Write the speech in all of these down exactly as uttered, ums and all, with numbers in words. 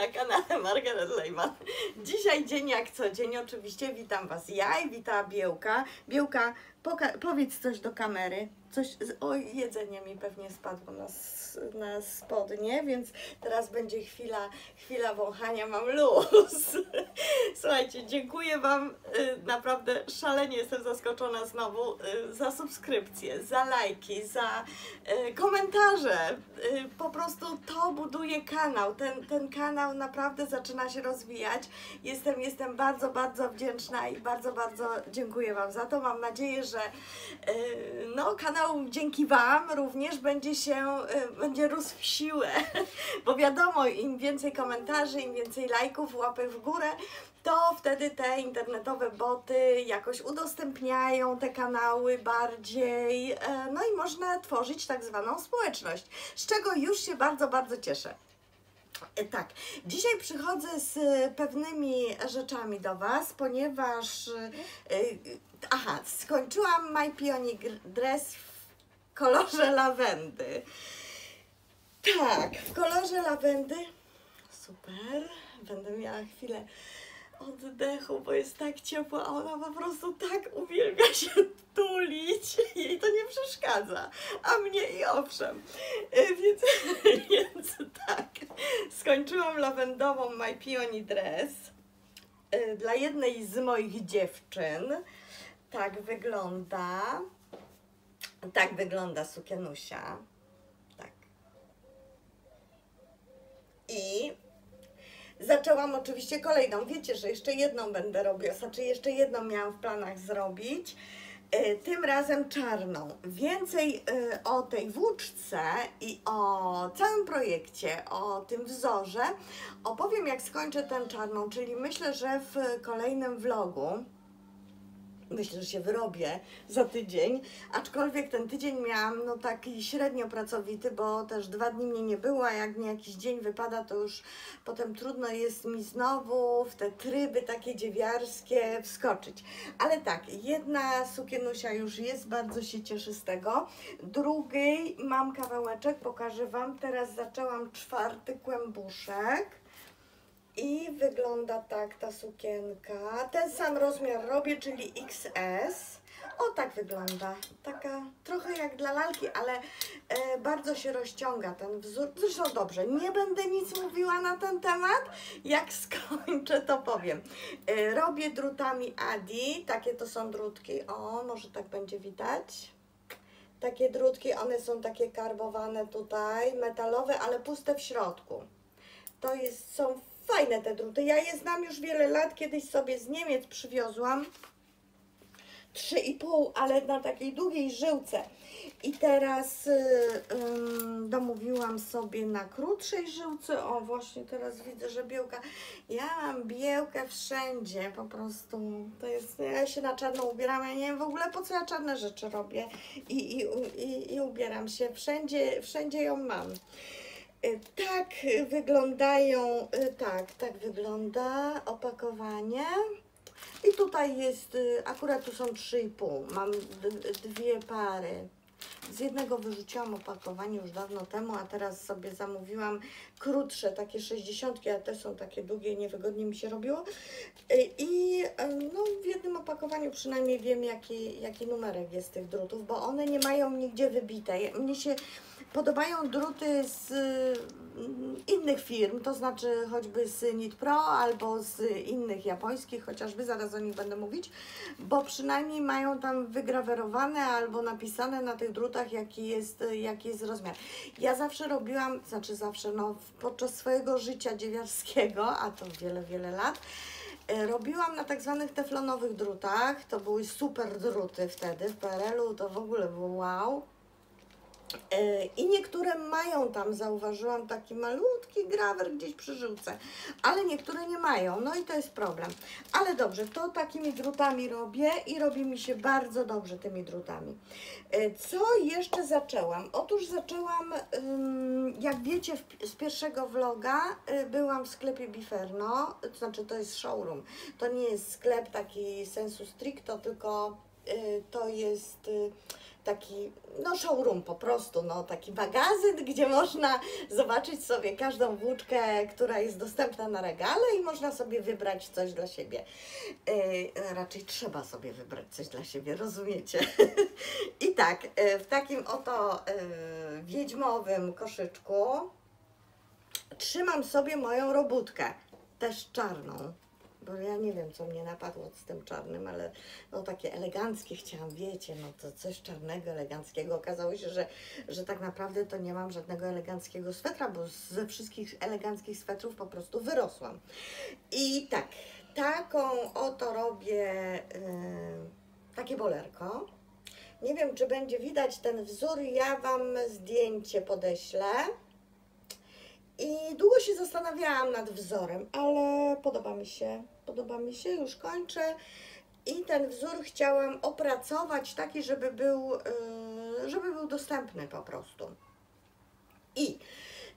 na kanale Margaret Lehmann. Dzisiaj dzień jak co dzień, oczywiście witam Was ja i wita Biełka. Biełka, powiedz coś do kamery. Coś z, o, jedzenie mi pewnie spadło na, na spodnie, więc teraz będzie chwila, chwila wąchania, mam luz. Słuchajcie, dziękuję Wam, naprawdę szalenie jestem zaskoczona znowu za subskrypcje, za lajki, za komentarze. Po prostu to buduje kanał, ten, ten kanał naprawdę zaczyna się rozwijać. Jestem, jestem bardzo, bardzo wdzięczna i bardzo, bardzo dziękuję Wam za to. Mam nadzieję, że no, kanał dzięki Wam również będzie się, będzie rósł w siłę, bo wiadomo, im więcej komentarzy, im więcej lajków, łapy w górę, to wtedy te internetowe boty jakoś udostępniają te kanały bardziej, no i można tworzyć tak zwaną społeczność, z czego już się bardzo, bardzo cieszę. Tak, dzisiaj przychodzę z pewnymi rzeczami do Was, ponieważ, aha, skończyłam My Peony Dress w kolorze lawendy. Tak, w kolorze lawendy, super, będę miała chwilę oddechu, bo jest tak ciepła, a ona po prostu tak uwielbia się tulić, jej to nie przeszkadza, a mnie i owszem, więc, więc tak, skończyłam lawendową My Peony Dress dla jednej z moich dziewczyn, tak wygląda, tak wygląda sukienusia, tak, i zaczęłam oczywiście kolejną, wiecie, że jeszcze jedną będę robiła, znaczy jeszcze jedną miałam w planach zrobić, y, tym razem czarną. Więcej y, o tej włóczce i o całym projekcie, o tym wzorze opowiem, jak skończę tę czarną, czyli myślę, że w kolejnym vlogu, myślę, że się wyrobię za tydzień, aczkolwiek ten tydzień miałam no taki średnio pracowity, bo też dwa dni mnie nie było, a jak mi jakiś dzień wypada, to już potem trudno jest mi znowu w te tryby takie dziewiarskie wskoczyć. Ale tak, jedna sukienusia już jest, bardzo się cieszę z tego. Drugiej mam kawałeczek, pokażę Wam, teraz zaczęłam czwarty kłębuszek. I wygląda tak ta sukienka, ten sam rozmiar robię, czyli X S, o tak wygląda, taka trochę jak dla lalki, ale e, bardzo się rozciąga ten wzór, zresztą dobrze, nie będę nic mówiła na ten temat, jak skończę to powiem. E, robię drutami Adi, takie to są drutki, o może tak będzie widać. Takie drutki, one są takie karbowane tutaj, metalowe, ale puste w środku. To jest, są fajne te druty, ja je znam już wiele lat, kiedyś sobie z Niemiec przywiozłam trzy i pół, ale na takiej długiej żyłce i teraz ym, domówiłam sobie na krótszej żyłce, o właśnie teraz widzę, że Biełka, ja mam Biełkę wszędzie po prostu, to jest, ja się na czarno ubieram, ja nie wiem w ogóle po co ja czarne rzeczy robię i, i, i, i ubieram się, wszędzie, wszędzie ją mam. Tak wyglądają, tak, tak wygląda opakowanie i tutaj jest, akurat tu są trzy i pół, mam dwie pary, z jednego wyrzuciłam opakowanie już dawno temu, a teraz sobie zamówiłam krótsze, takie sześćdziesiątki, a te są takie długie, niewygodnie mi się robiło i no, w jednym opakowaniu przynajmniej wiem jaki, jaki numerek jest tych drutów, bo one nie mają nigdzie wybitej, mnie się podobają druty z innych firm, to znaczy choćby z Knit Pro albo z innych japońskich, chociażby zaraz o nich będę mówić, bo przynajmniej mają tam wygrawerowane albo napisane na tych drutach jaki jest, jaki jest rozmiar. Ja zawsze robiłam, znaczy zawsze, no podczas swojego życia dziewiarskiego, a to wiele, wiele lat, robiłam na tak zwanych teflonowych drutach, to były super druty wtedy, w P R L u to w ogóle było wow. I niektóre mają tam, zauważyłam, taki malutki grawer gdzieś przy żyłce, ale niektóre nie mają, no i to jest problem. Ale dobrze, to takimi drutami robię i robi mi się bardzo dobrze tymi drutami. Co jeszcze zaczęłam? Otóż zaczęłam, jak wiecie z pierwszego vloga, byłam w sklepie Biferno, to znaczy to jest showroom, to nie jest sklep taki sensu stricto, tylko to jest taki no showroom po prostu, no taki magazyn, gdzie można zobaczyć sobie każdą włóczkę, która jest dostępna na regale i można sobie wybrać coś dla siebie. Yy, raczej trzeba sobie wybrać coś dla siebie, rozumiecie? I tak, yy, w takim oto yy, wiedźmowym koszyczku trzymam sobie moją robótkę, też czarną. Bo ja nie wiem, co mnie napadło z tym czarnym, ale no takie eleganckie chciałam, wiecie, no to coś czarnego, eleganckiego. Okazało się, że, że tak naprawdę to nie mam żadnego eleganckiego swetra, bo ze wszystkich eleganckich swetrów po prostu wyrosłam. I tak, taką oto robię yy, takie bolerko. Nie wiem, czy będzie widać ten wzór, ja Wam zdjęcie podeślę. I długo się zastanawiałam nad wzorem, ale podoba mi się, podoba mi się, już kończę. I ten wzór chciałam opracować taki, żeby był, żeby był dostępny po prostu. I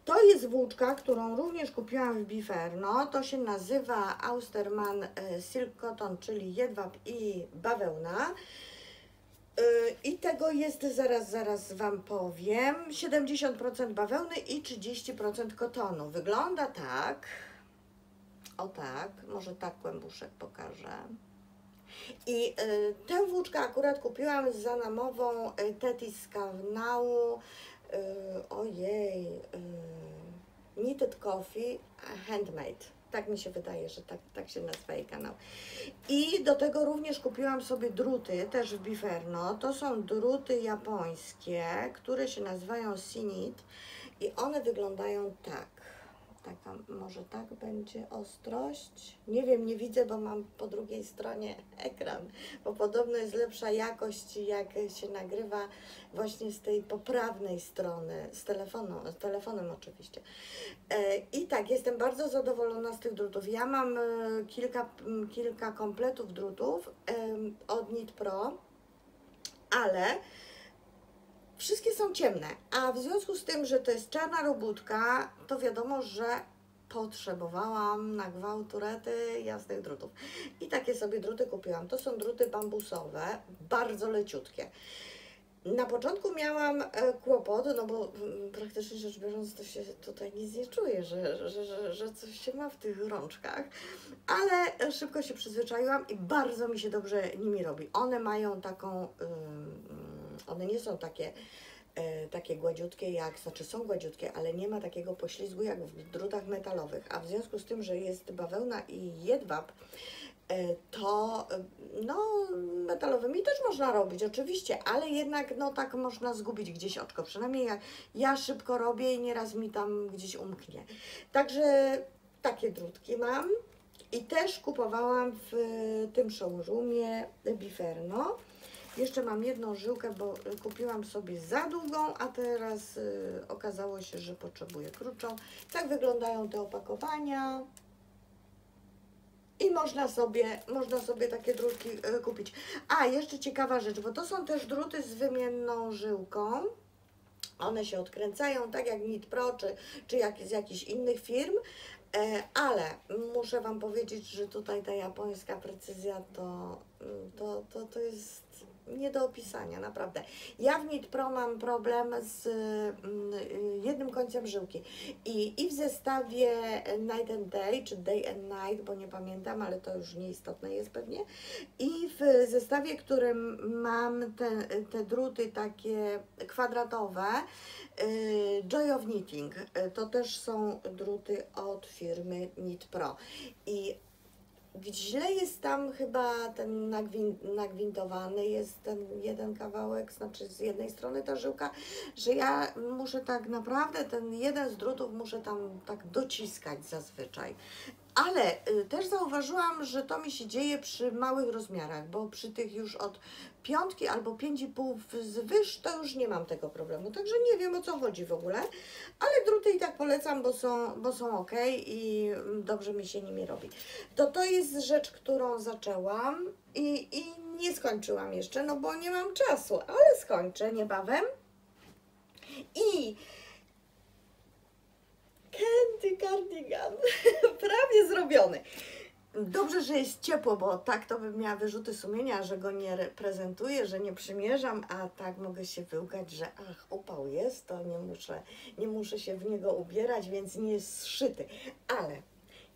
to jest włóczka, którą również kupiłam w Biferno. To się nazywa Austerman Silk Cotton, czyli jedwab i bawełna. I tego jest, zaraz, zaraz Wam powiem, siedemdziesiąt procent bawełny i trzydzieści procent kotonu. Wygląda tak, o tak, może tak kłębuszek pokażę. I y, tę włóczkę akurat kupiłam za namową Tetis z kanału, y, ojej, y, Knitted Coffee Handmade. Tak mi się wydaje, że tak, tak się nazywa jej kanał. I do tego również kupiłam sobie druty, też w Biferno. To są druty japońskie, które się nazywają Sinit. I one wyglądają tak. Taka, może tak będzie ostrość? Nie wiem, nie widzę, bo mam po drugiej stronie ekran. Bo podobno jest lepsza jakość, jak się nagrywa właśnie z tej poprawnej strony, z, telefonu, z telefonem oczywiście. I tak, jestem bardzo zadowolona z tych drutów. Ja mam kilka, kilka kompletów drutów od Knit Pro, ale wszystkie są ciemne, a w związku z tym, że to jest czarna robótka, to wiadomo, że potrzebowałam na gwałt turety jasnych drutów. I takie sobie druty kupiłam. To są druty bambusowe, bardzo leciutkie. Na początku miałam kłopot, no bo praktycznie rzecz biorąc, to się tutaj nic nie czuję, że, że, że, że coś się ma w tych rączkach, ale szybko się przyzwyczaiłam i bardzo mi się dobrze nimi robi. One mają taką... Yy, One nie są takie, e, takie gładziutkie jak, znaczy są gładziutkie, ale nie ma takiego poślizgu jak w drutach metalowych. A w związku z tym, że jest bawełna i jedwab, e, to no, metalowymi też można robić oczywiście, ale jednak no, tak można zgubić gdzieś oczko. Przynajmniej ja, ja szybko robię i nieraz mi tam gdzieś umknie. Także takie drutki mam i też kupowałam w tym showroomie Biferno. Jeszcze mam jedną żyłkę, bo kupiłam sobie za długą, a teraz y, okazało się, że potrzebuję krótszą. Tak wyglądają te opakowania. I można sobie, można sobie takie drutki y, kupić. A, jeszcze ciekawa rzecz, bo to są też druty z wymienną żyłką. One się odkręcają, tak jak Knit Pro, czy, czy jak z jakichś innych firm. Ale muszę Wam powiedzieć, że tutaj ta japońska precyzja to, to, to, to jest nie do opisania, naprawdę. Ja w Knit Pro mam problem z jednym końcem żyłki i, i w zestawie Night and Day, czy Day and Night, bo nie pamiętam, ale to już nieistotne jest pewnie, i w zestawie, którym mam te, te druty takie kwadratowe, Joy of Knitting, to też są druty od firmy Knit Pro. I źle jest tam chyba ten nagwin, nagwintowany, jest ten jeden kawałek, znaczy z jednej strony ta żyłka, że ja muszę tak naprawdę, ten jeden z drutów muszę tam tak dociskać zazwyczaj. Ale y, też zauważyłam, że to mi się dzieje przy małych rozmiarach, bo przy tych już od piątki albo pięć i pół wzwyż to już nie mam tego problemu. Także nie wiem, o co chodzi w ogóle, ale druty i tak polecam, bo są, bo są ok i dobrze mi się nimi robi. To to jest rzecz, którą zaczęłam i, i nie skończyłam jeszcze, no bo nie mam czasu, ale skończę niebawem. I... Candy Cardigan, prawie zrobiony. Dobrze, że jest ciepło, bo tak to bym miała wyrzuty sumienia, że go nie reprezentuję, że nie przymierzam, a tak mogę się wyłgać, że ach, upał jest, to nie muszę, nie muszę się w niego ubierać, więc nie jest zszyty. Ale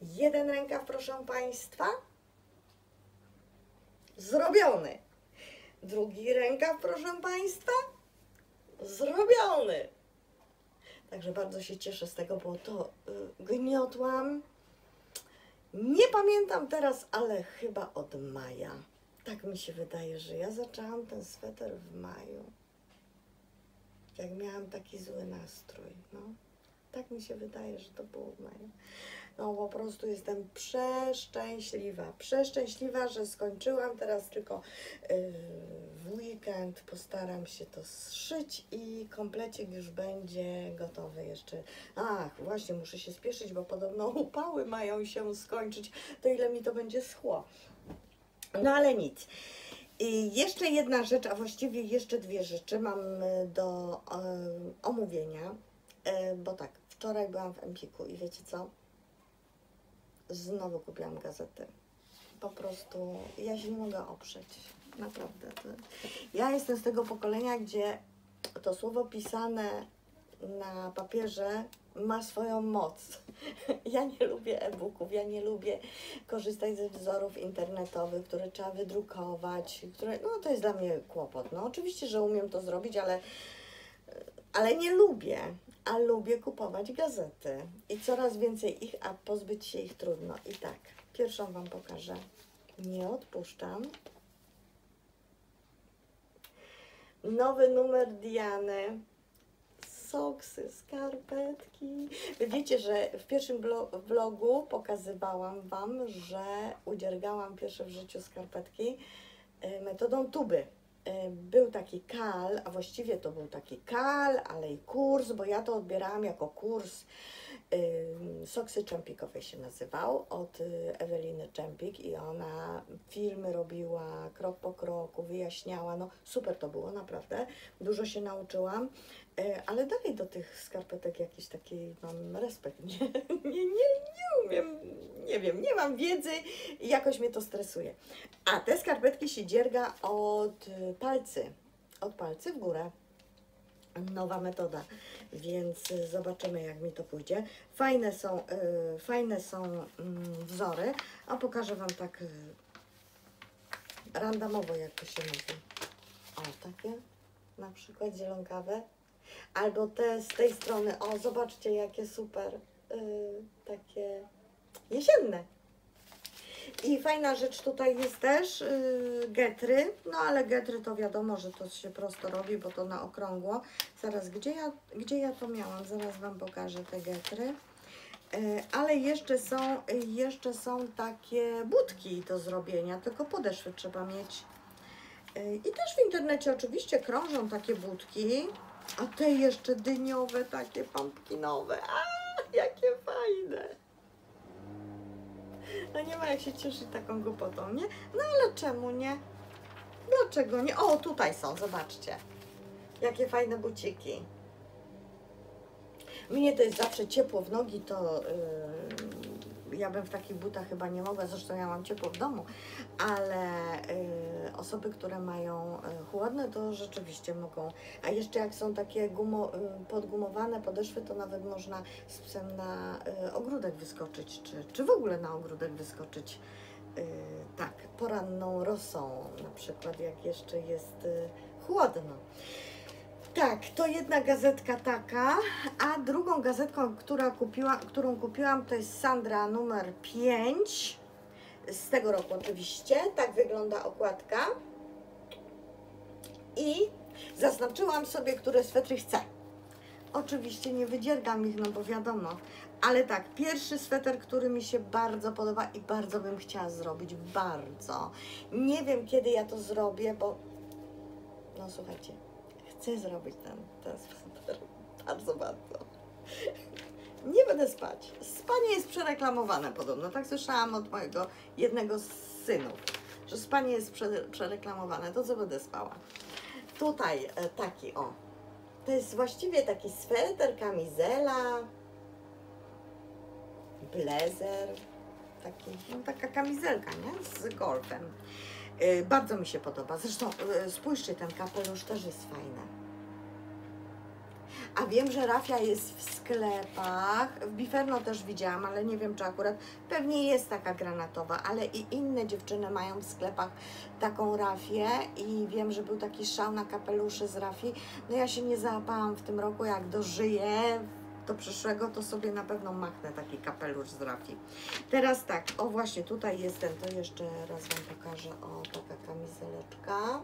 jeden rękaw, proszę Państwa, zrobiony. Drugi rękaw, proszę Państwa, zrobiony. Także bardzo się cieszę z tego, bo to yy, gniotłam. Nie pamiętam teraz, ale chyba od maja. Tak mi się wydaje, że ja zaczęłam ten sweter w maju. Jak miałam taki zły nastrój, no. Tak mi się wydaje, że to było w maju. No po prostu jestem przeszczęśliwa. Przeszczęśliwa, że skończyłam. Teraz tylko yy, w weekend postaram się to zszyć i komplecik już będzie gotowy jeszcze. Ach, właśnie muszę się spieszyć, bo podobno upały mają się skończyć. To ile mi to będzie schło. No ale nic. I jeszcze jedna rzecz, a właściwie jeszcze dwie rzeczy mam do yy, omówienia. Yy, bo tak, wczoraj byłam w Empiku i wiecie co? Znowu kupiłam gazety. Po prostu ja się nie mogę oprzeć. Naprawdę. Ja jestem z tego pokolenia, gdzie to słowo pisane na papierze ma swoją moc. Ja nie lubię e-booków, ja nie lubię korzystać ze wzorów internetowych, które trzeba wydrukować, które, no to jest dla mnie kłopot. No oczywiście, że umiem to zrobić, ale, ale nie lubię. A lubię kupować gazety i coraz więcej ich, a pozbyć się ich trudno. I tak, pierwszą Wam pokażę. Nie odpuszczam. Nowy numer Diany. Soksy, skarpetki. Wy wiecie, że w pierwszym vlogu pokazywałam Wam, że udziergałam pierwsze w życiu skarpetki metodą tuby. Był taki kal, a właściwie to był taki kal, ale i kurs, bo ja to odbierałam jako kurs yy, Soksy Czempikowej się nazywał, od Eweliny Czempik i ona filmy robiła krok po kroku, wyjaśniała, no super to było, naprawdę, dużo się nauczyłam, yy, ale dalej do tych skarpetek jakiś taki mam respekt, nie, nie, nie, nie umiem, nie wiem, nie mam wiedzy i jakoś mnie to stresuje. A te skarpetki się dzierga od palcy, od palcy w górę. Nowa metoda, więc zobaczymy, jak mi to pójdzie. Fajne są, yy, fajne są yy, wzory, a pokażę Wam tak yy, randomowo, jak to się mówi. O, takie na przykład zielonkawe, albo te z tej strony. O, zobaczcie, jakie super, yy, takie jesienne. I fajna rzecz tutaj jest też yy, getry, no ale getry to wiadomo, że to się prosto robi, bo to na okrągło. Zaraz, gdzie ja, gdzie ja to miałam? Zaraz Wam pokażę te getry. Yy, ale jeszcze są, jeszcze są takie budki do zrobienia, tylko podeszwy trzeba mieć. Yy, I też w internecie oczywiście krążą takie budki, a te jeszcze dyniowe, takie pumpkinowe. A, jakie fajne! No nie ma jak się cieszyć taką głupotą, nie? No ale czemu nie? Dlaczego nie? O, tutaj są, zobaczcie. Jakie fajne buciki. Mnie to jest zawsze ciepło w nogi, to yy, ja bym w takich butach chyba nie mogła, zresztą ja mam ciepło w domu, ale yy, osoby, które mają chłodne, to rzeczywiście mogą. A jeszcze jak są takie gumo, yy, podgumowane podeszwy, to nawet można z psem na yy, ogródek wyskoczyć, czy, czy w ogóle na ogródek wyskoczyć. Yy, tak, poranną rosą na przykład, jak jeszcze jest yy, chłodno. Tak, to jedna gazetka taka, a drugą gazetką, która kupiła, którą kupiłam, to jest Sandra numer pięć, z tego roku oczywiście, tak wygląda okładka i zaznaczyłam sobie, które swetry chcę. Oczywiście nie wydziergam ich, no bo wiadomo, ale tak, pierwszy sweter, który mi się bardzo podoba i bardzo bym chciała zrobić, bardzo. Nie wiem, kiedy ja to zrobię, bo no słuchajcie. Chcę zrobić ten, ten sweter, bardzo, bardzo. Nie będę spać. Spanie jest przereklamowane podobno, tak słyszałam od mojego jednego z synów, że spanie jest przereklamowane, to co będę spała. Tutaj taki, o, to jest właściwie taki sweter, kamizela, blazer, taki, no, taka kamizelka, nie? Z golfem. Yy, bardzo mi się podoba. Zresztą yy, spójrzcie, ten kapelusz też jest fajny. A wiem, że rafia jest w sklepach, w Biferno też widziałam, ale nie wiem, czy akurat, pewnie jest taka granatowa, ale i inne dziewczyny mają w sklepach taką rafię i wiem, że był taki szał na kapeluszy z rafii. No ja się nie załapałam w tym roku, jak dożyję do przyszłego, to sobie na pewno machnę taki kapelusz z rafii. Teraz tak, o właśnie tutaj jest ten, to jeszcze raz Wam pokażę, o taka kamizeleczka.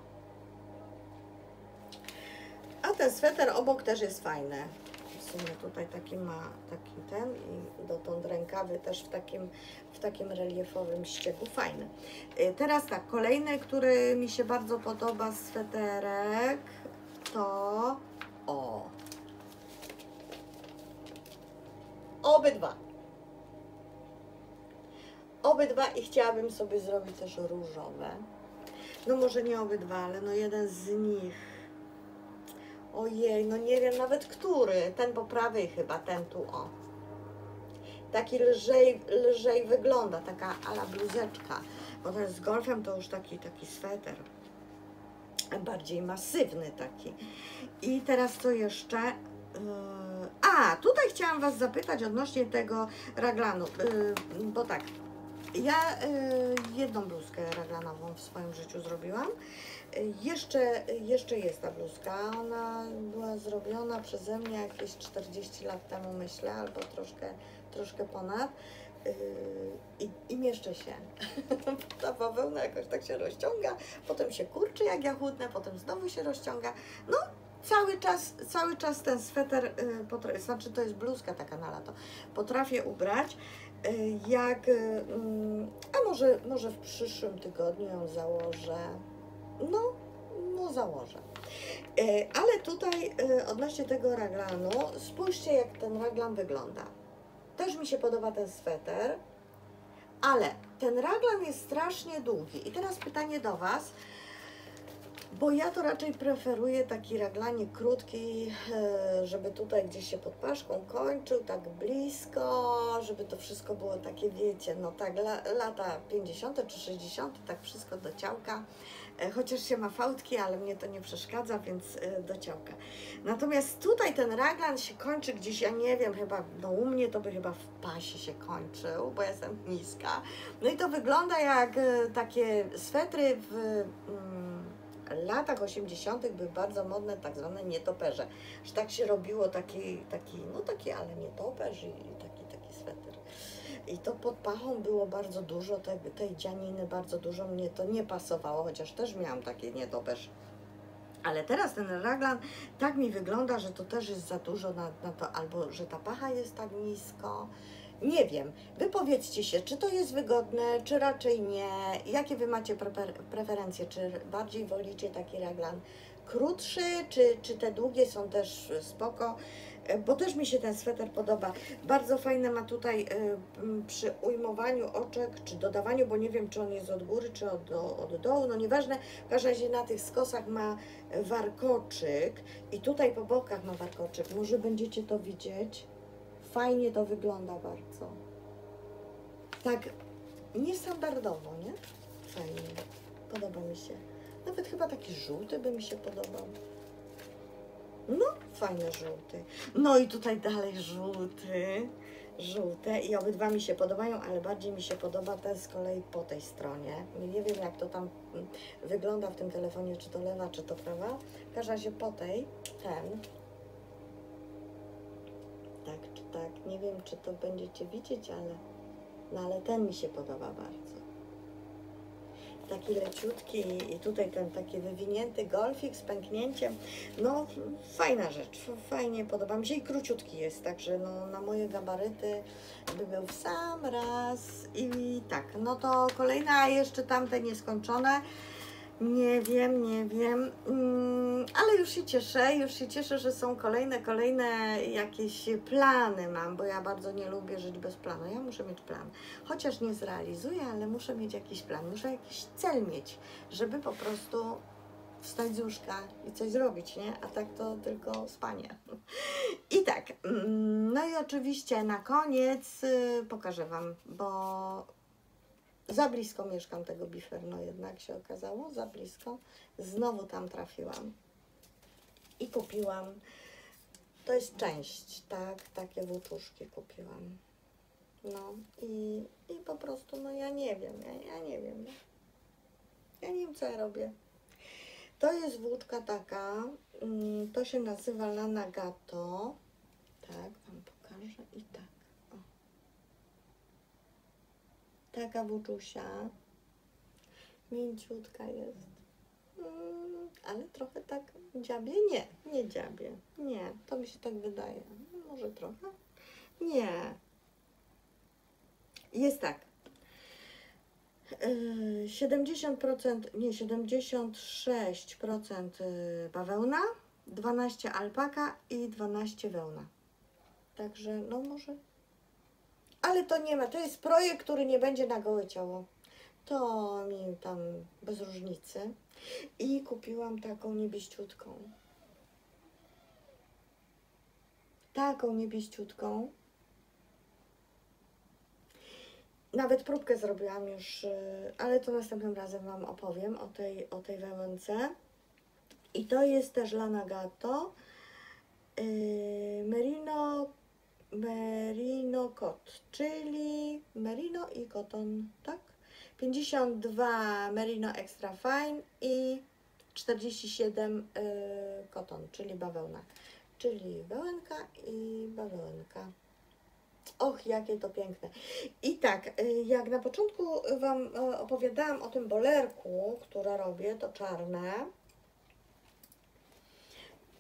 A ten sweter obok też jest fajny. W sumie tutaj taki ma taki ten i dotąd rękawy też w takim, w takim reliefowym ściegu. Fajny. Teraz tak, kolejny, który mi się bardzo podoba sweterek, to o. Obydwa. Obydwa i chciałabym sobie zrobić też różowe. No może nie obydwa, ale no jeden z nich. Ojej, no nie wiem nawet który, ten po prawej chyba, ten tu, o. Taki lżej, lżej wygląda, taka a la bluzeczka, bo ten z golfem to już taki, taki sweter, bardziej masywny taki. I teraz co jeszcze? A, tutaj chciałam Was zapytać odnośnie tego raglanu, bo tak, ja jedną bluzkę raglanową w swoim życiu zrobiłam. Jeszcze, jeszcze jest ta bluzka, ona była zrobiona przeze mnie jakieś czterdzieści lat temu, myślę, albo troszkę, troszkę ponad yy, i, i mieszczę się. Ta bawełna jakoś tak się rozciąga, potem się kurczy jak ja chudnę, potem znowu się rozciąga. No cały czas, cały czas ten sweter, yy, potrafię, znaczy to jest bluzka taka na lato, potrafię ubrać. Yy, jak, yy, a może, może w przyszłym tygodniu ją założę. No, no założę. Ale tutaj odnośnie tego raglanu, spójrzcie jak ten raglan wygląda. Też mi się podoba ten sweter, ale ten raglan jest strasznie długi. I teraz pytanie do Was, bo ja to raczej preferuję taki raglanik krótki, żeby tutaj gdzieś się pod paszką kończył, tak blisko, żeby to wszystko było takie, wiecie, no tak lata pięćdziesiąte czy sześćdziesiąte, tak wszystko do ciałka. Chociaż się ma fałdki, ale mnie to nie przeszkadza, więc do ciałka. Natomiast tutaj ten raglan się kończy gdzieś, ja nie wiem, chyba, no u mnie to by chyba w pasie się kończył, bo ja jestem niska. No i to wygląda jak takie swetry w mm, latach osiemdziesiątych były bardzo modne, tak zwane nietoperze. Że tak się robiło taki, taki no taki, ale nietoperz i, i taki, taki sweter. I to pod pachą było bardzo dużo, tej, tej dzianiny bardzo dużo, mnie to nie pasowało, chociaż też miałam takie nietoperz. Ale teraz ten raglan tak mi wygląda, że to też jest za dużo na, na to, albo że ta pacha jest tak nisko. Nie wiem, wypowiedzcie się, czy to jest wygodne, czy raczej nie, jakie Wy macie prefer preferencje, czy bardziej wolicie taki raglan krótszy, czy, czy te długie są też spoko, bo też mi się ten sweter podoba. Bardzo fajne ma tutaj przy ujmowaniu oczek, czy dodawaniu, bo nie wiem, czy on jest od góry, czy od, od dołu, no nieważne. W każdym razie na tych skosach ma warkoczyk i tutaj po bokach ma warkoczyk. Może będziecie to widzieć. Fajnie to wygląda bardzo. Tak niestandardowo, nie? Fajnie. Podoba mi się. Nawet chyba taki żółty by mi się podobał. No, fajny żółty. No i tutaj dalej żółty. Żółte i obydwa mi się podobają, ale bardziej mi się podoba ten z kolei po tej stronie. Nie wiem jak to tam wygląda w tym telefonie, czy to lewa, czy to prawa. W każdym razie po tej, ten. Tak, czy tak. Nie wiem, czy to będziecie widzieć, ale, no, ale ten mi się podoba bardzo. Taki leciutki i tutaj ten taki wywinięty golfik z pęknięciem, no fajna rzecz, fajnie podoba mi się i króciutki jest, także no, na moje gabaryty by był w sam raz i tak, no to kolejna, a jeszcze tamte nieskończone, nie wiem, nie wiem, mm, ale już się cieszę, już się cieszę, że są kolejne, kolejne jakieś plany mam, bo ja bardzo nie lubię żyć bez planu, ja muszę mieć plan, chociaż nie zrealizuję, ale muszę mieć jakiś plan, muszę jakiś cel mieć, żeby po prostu wstać z łóżka i coś zrobić, nie? A tak to tylko spanie. I tak, no i oczywiście na koniec pokażę Wam, bo Za blisko mieszkam tego Biferno, jednak się okazało, za blisko. Znowu tam trafiłam i kupiłam, to jest część, tak, takie włóczuszki kupiłam. No i, i po prostu, no ja nie wiem, ja, ja nie wiem, ja nie wiem, co ja robię. To jest włóczka taka, to się nazywa Lana Gatto, tak, wam pokażę i tak. O. Taka włóczusia, mięciutka jest, mm, ale trochę tak dziabie, nie, nie dziabie, nie, to mi się tak wydaje, może trochę, nie. Jest tak, siedemdziesiąt procent, nie, siedemdziesiąt sześć procent bawełna, dwanaście procent alpaka i dwanaście procent wełna. Także, no może, ale to nie ma, to jest projekt, który nie będzie na gołe ciało. To mi tam bez różnicy. I kupiłam taką niebieściutką. Taką niebieściutką. Nawet próbkę zrobiłam już, ale to następnym razem wam opowiem o tej, o tej wełnce. I to jest też Lana Gatto. Yy, merino, merino Kot, czyli merino i koton, tak? pięćdziesiąt dwa merino extra fine i czterdzieści siedem koton, yy, czyli bawełna. Czyli wełnka i bawełnka. Och, jakie to piękne. I tak, jak na początku wam opowiadałam o tym bolerku, które robię, to czarne,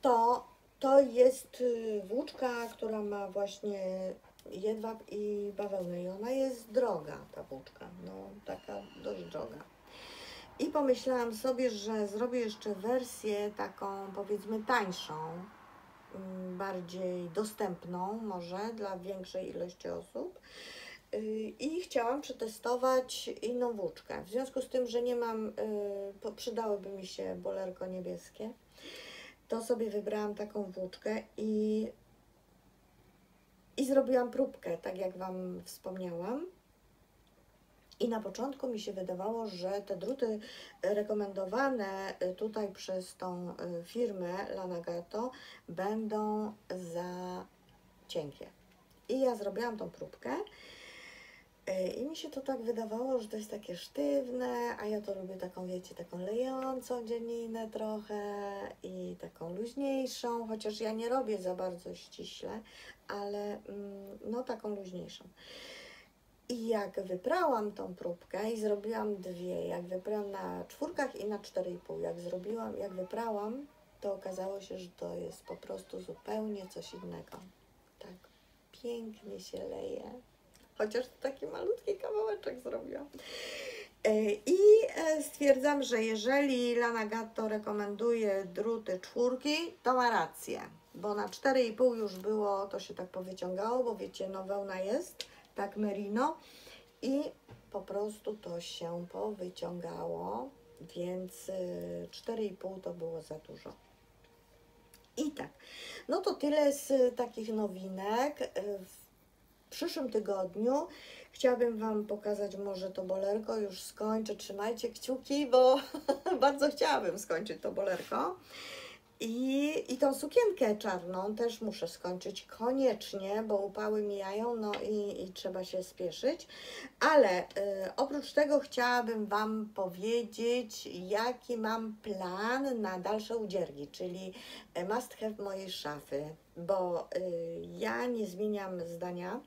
to, to jest włóczka, która ma właśnie jedwab i bawełnę i ona jest droga, ta włóczka, no taka dość droga. I pomyślałam sobie, że zrobię jeszcze wersję taką, powiedzmy, tańszą, bardziej dostępną może dla większej ilości osób i chciałam przetestować inną włóczkę. W związku z tym, że nie mam, przydałoby mi się bolerko niebieskie, to sobie wybrałam taką włóczkę i, i zrobiłam próbkę, tak jak wam wspomniałam. I na początku mi się wydawało, że te druty rekomendowane tutaj przez tą firmę Lana Gatto będą za cienkie. I ja zrobiłam tą próbkę i mi się to tak wydawało, że to jest takie sztywne, a ja to lubię taką, wiecie, taką lejącą dzieninę trochę i taką luźniejszą, chociaż ja nie robię za bardzo ściśle, ale no taką luźniejszą. I jak wyprałam tą próbkę i zrobiłam dwie, jak wyprałam na czwórkach i na cztery i pół, jak zrobiłam, jak wyprałam, to okazało się, że to jest po prostu zupełnie coś innego. Tak pięknie się leje, chociaż taki malutki kawałeczek zrobiłam. I stwierdzam, że jeżeli Lana Gatto rekomenduje druty czwórki, to ma rację, bo na cztery i pół już było, to się tak powyciągało, bo wiecie, no wełna jest, tak merino i po prostu to się powyciągało, więc cztery i pół to było za dużo. I tak, no to tyle z takich nowinek. W przyszłym tygodniu chciałabym wam pokazać może to bolerko, już skończę, trzymajcie kciuki, bo bardzo chciałabym skończyć to bolerko. I, I tą sukienkę czarną też muszę skończyć koniecznie, bo upały mijają, no i, i trzeba się spieszyć. Ale y, oprócz tego chciałabym wam powiedzieć, jaki mam plan na dalsze udziergi, czyli must have mojej szafy, bo y, ja nie zmieniam zdania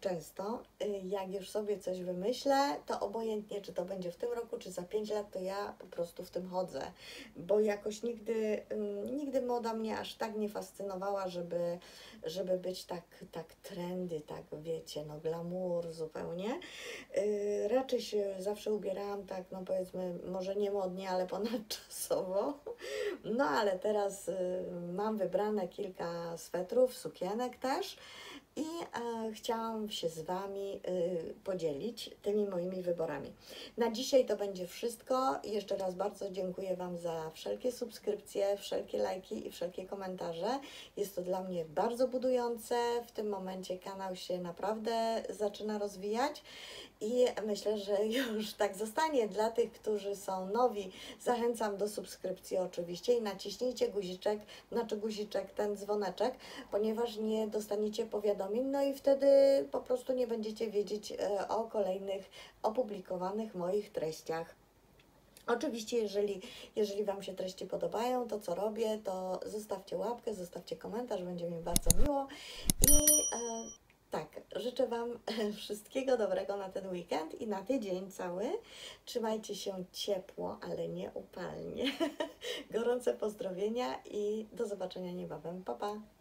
często. Y, jak już sobie coś wymyślę, to obojętnie, czy to będzie w tym roku, czy za pięć lat, to ja po prostu w tym chodzę, bo jakoś nigdy, y, nigdy moda mnie aż tak nie fascynowała, żeby, żeby być tak, tak trendy, tak wiecie, no glamour zupełnie. Y, raczej się zawsze ubierałam tak, no powiedzmy, może nie modnie, ale ponadczasowo. No ale teraz y, mam wybrane kilka swetrów, sukienek też. I e, chciałam się z wami y, podzielić tymi moimi wyborami. Na dzisiaj to będzie wszystko. Jeszcze raz bardzo dziękuję wam za wszelkie subskrypcje, wszelkie lajki. lajki i wszelkie komentarze. Jest to dla mnie bardzo budujące. W tym momencie kanał się naprawdę zaczyna rozwijać i myślę, że już tak zostanie. Dla tych, którzy są nowi, zachęcam do subskrypcji oczywiście i naciśnijcie guziczek, znaczy guziczek, ten dzwoneczek, ponieważ nie dostaniecie powiadomień, no i wtedy po prostu nie będziecie wiedzieć o kolejnych opublikowanych moich treściach. Oczywiście, jeżeli, jeżeli Wam się treści podobają, to co robię, to zostawcie łapkę, zostawcie komentarz, będzie mi bardzo miło. I e, tak, życzę Wam wszystkiego dobrego na ten weekend i na tydzień cały. Trzymajcie się ciepło, ale nie upalnie. Gorące pozdrowienia i do zobaczenia niebawem. Pa, pa!